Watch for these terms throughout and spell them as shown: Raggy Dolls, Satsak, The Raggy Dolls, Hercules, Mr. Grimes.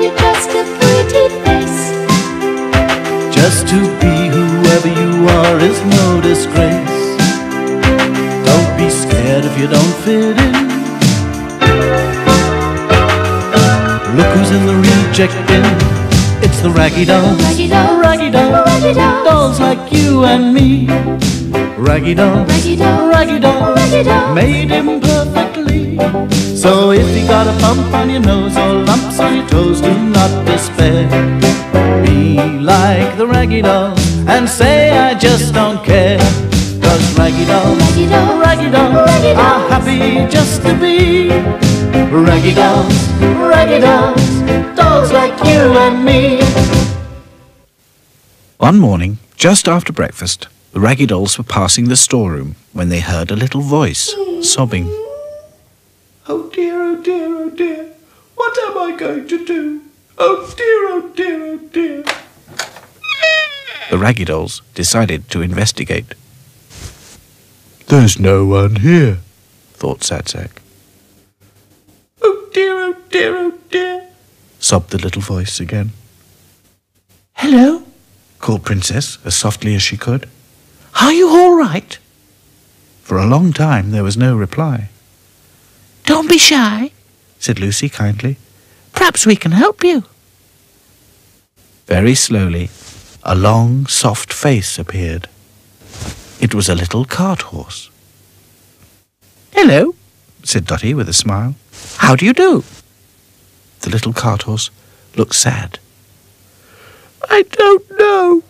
and you're just a 3D face. Just to be whoever you are is no disgrace. Don't be scared if you don't fit in. Look who's in the reject bin. It's the Raggy Dolls. Raggy Dolls, Raggy Dolls, Raggy Dolls. Dolls like you and me. Raggy Dolls, Raggy Dolls, Raggy Dolls, Raggy Dolls. Made him perfectly. So if you got a bump on your nose or lumps on your toes, do not despair. Be like the Raggy Doll and say I just don't care. Cause Raggy Dolls, Raggy Dolls, Raggy Dolls, Raggy Dolls are happy just to be. Raggy Dolls, Raggy Dolls, dolls like you and me. One morning, just after breakfast, the Raggy Dolls were passing the storeroom when they heard a little voice sobbing. Oh dear, oh dear, oh dear, what am I going to do? Oh dear, oh dear, oh dear. The Raggy Dolls decided to investigate. There's no one here, thought Satsak. Oh dear, oh dear, oh dear, sobbed the little voice again. Hello, called Princess as softly as she could. Are you all right? For a long time there was no reply. Don't be shy, said Lucy kindly. Perhaps we can help you. Very slowly, a long, soft face appeared. It was a little cart horse. Hello, said Dotty with a smile. How do you do? The little cart horse looked sad. I don't know.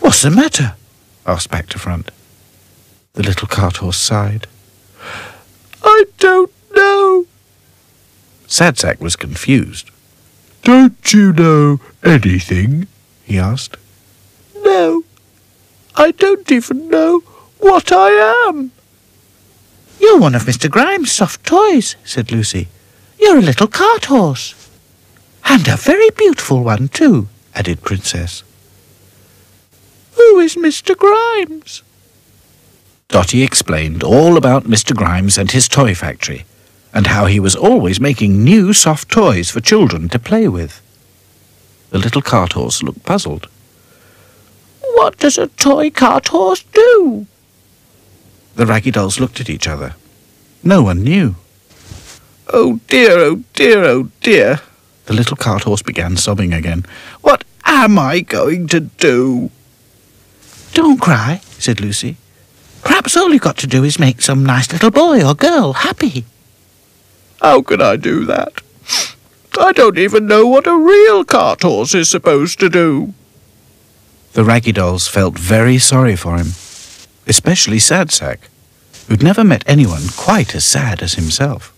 What's the matter? Asked back to front. The little cart horse sighed. I don't know. Satsak was confused. Don't you know anything? He asked. No, I don't even know what I am. You're one of Mr. Grimes' soft toys, said Lucy. You're a little cart horse. And a very beautiful one too, added Princess. Who is Mr. Grimes? Dotty explained all about Mr. Grimes and his toy factory, and how he was always making new soft toys for children to play with. The little cart horse looked puzzled. What does a toy cart horse do? The Raggy Dolls looked at each other. No one knew. Oh dear, oh dear, oh dear, the little cart horse began sobbing again. What am I going to do? Don't cry, said Lucy. Perhaps all you've got to do is make some nice little boy or girl happy. How can I do that? I don't even know what a real cart horse is supposed to do. The Raggy Dolls felt very sorry for him, especially Satsak, who'd never met anyone quite as sad as himself.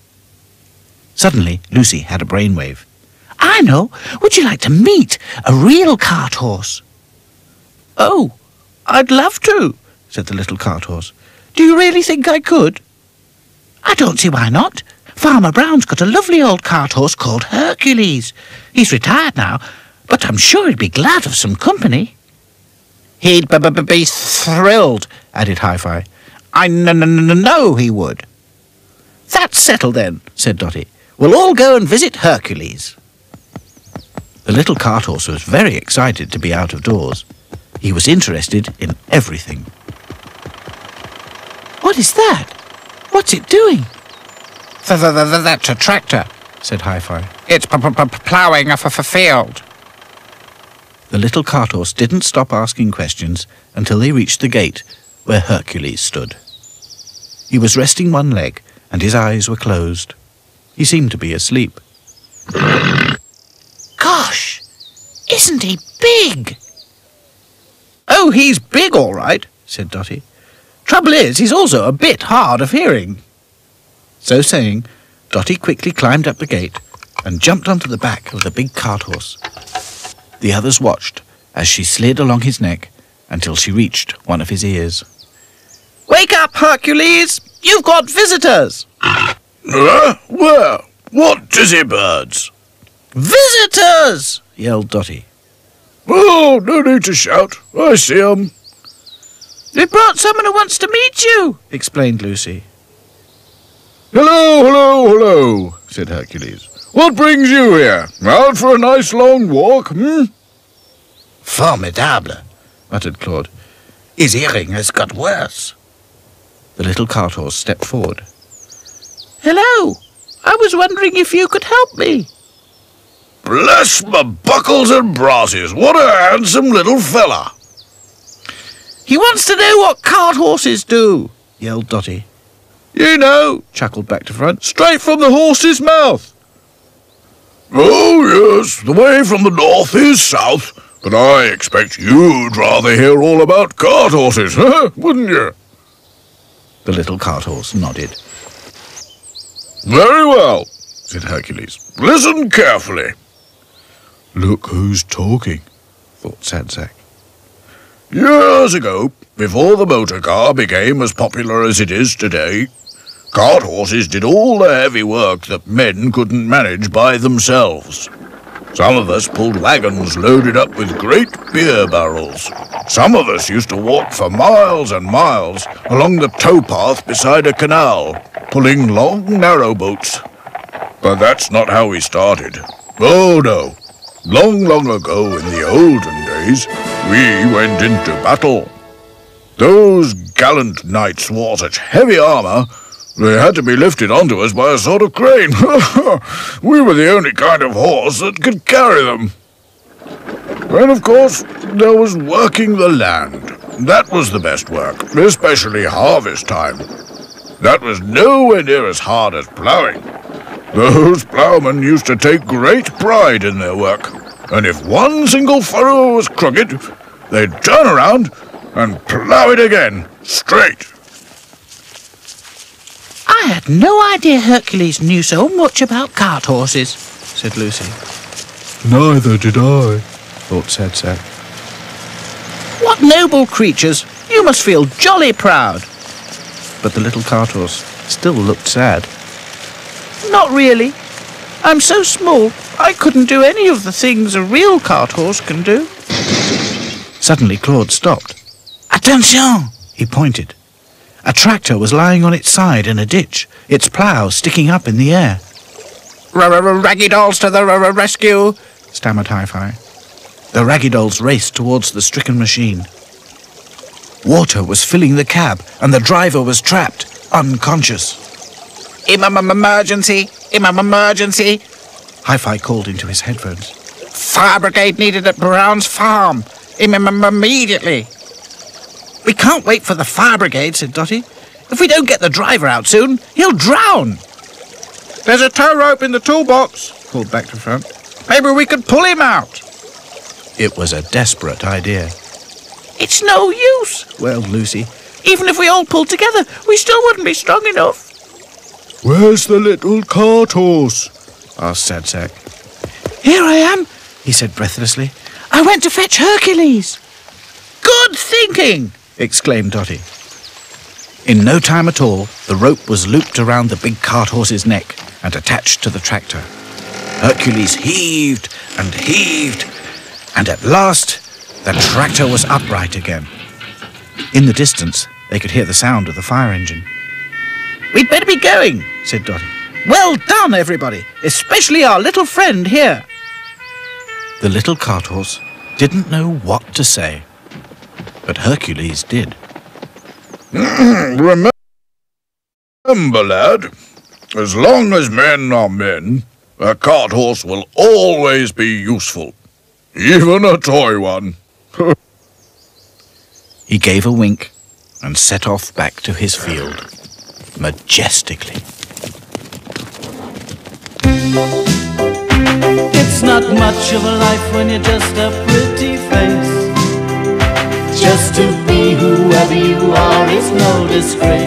Suddenly, Lucy had a brainwave. I know! Would you like to meet a real cart horse? Oh! I'd love to, said the little cart horse. Do you really think I could? I don't see why not. Farmer Brown's got a lovely old cart horse called Hercules. He's retired now, but I'm sure he'd be glad of some company. He'd be thrilled, added Hi-Fi. I know he would. That's settled then, said Dotty. We'll all go and visit Hercules. The little cart horse was very excited to be out of doors. He was interested in everything. What is that? What's it doing? That's a tractor, said Hi-Fi. It's ploughing off a field. The little cart horse didn't stop asking questions until they reached the gate where Hercules stood. He was resting one leg and his eyes were closed. He seemed to be asleep. Gosh, isn't he big? Oh, he's big all right, said Dotty. Trouble is, he's also a bit hard of hearing. So saying, Dotty quickly climbed up the gate and jumped onto the back of the big cart horse. The others watched as she slid along his neck until she reached one of his ears. Wake up, Hercules! You've got visitors! Where? What dizzy birds? Visitors! Yelled Dotty. Oh, no need to shout. I see 'em. They've brought someone who wants to meet you, explained Lucy. Hello, hello, hello, said Hercules. What brings you here? Out for a nice long walk, hmm? Formidable, muttered Claude. His hearing has got worse. The little cart-horse stepped forward. Hello. I was wondering if you could help me. Bless my buckles and brasses, what a handsome little fella. He wants to know what cart-horses do, yelled Dotty. You know, chuckled back to front, straight from the horse's mouth. Oh, yes, the way from the north is south, but I expect you'd rather hear all about cart-horses, huh, wouldn't you? The little cart-horse nodded. Very well, said Hercules. Listen carefully. Look who's talking, thought Sansac. Years ago, before the motor car became as popular as it is today, cart horses did all the heavy work that men couldn't manage by themselves. Some of us pulled wagons loaded up with great beer barrels. Some of us used to walk for miles and miles along the towpath beside a canal, pulling long, narrow boats. But that's not how we started. Oh, no. Long, long ago in the olden days, we went into battle. Those gallant knights wore such heavy armour, they had to be lifted onto us by a sort of crane. We were the only kind of horse that could carry them. And of course, there was working the land. That was the best work, especially harvest time. That was nowhere near as hard as ploughing. Those ploughmen used to take great pride in their work, and if one single furrow was crooked, they'd turn around and plough it again, straight. I had no idea Hercules knew so much about cart horses, said Lucy. Neither did I, thought Sansac. What noble creatures! You must feel jolly proud. But the little cart horse still looked sad. Not really. I'm so small, I couldn't do any of the things a real cart horse can do. Suddenly Claude stopped. Attention! He pointed. A tractor was lying on its side in a ditch, its plough sticking up in the air. Raggy Dolls to the rescue, stammered Hi-Fi. The Raggy Dolls raced towards the stricken machine. Water was filling the cab, and the driver was trapped, unconscious. Emergency! Emergency! Hi-Fi called into his headphones. Fire brigade needed at Brown's farm! Immediately! We can't wait for the fire brigade, said Dotty. If we don't get the driver out soon, he'll drown! There's a tow rope in the toolbox, called back to front. Maybe we could pull him out! It was a desperate idea. It's no use, wailed Lucy. Even if we all pulled together, we still wouldn't be strong enough. Where's the little cart horse? asked Sansac. Here I am, he said breathlessly. I went to fetch Hercules. Good thinking, exclaimed Dotty. In no time at all, the rope was looped around the big cart horse's neck and attached to the tractor. Hercules heaved, and at last the tractor was upright again. In the distance, they could hear the sound of the fire engine. We'd better be going, said Dotty. Well done, everybody, especially our little friend here. The little cart horse didn't know what to say, but Hercules did. Remember, lad, as long as men are men, a cart horse will always be useful, even a toy one. He gave a wink and set off back to his field, majestically. It's not much of a life when you're just a pretty face. Just to be whoever you are is no disgrace.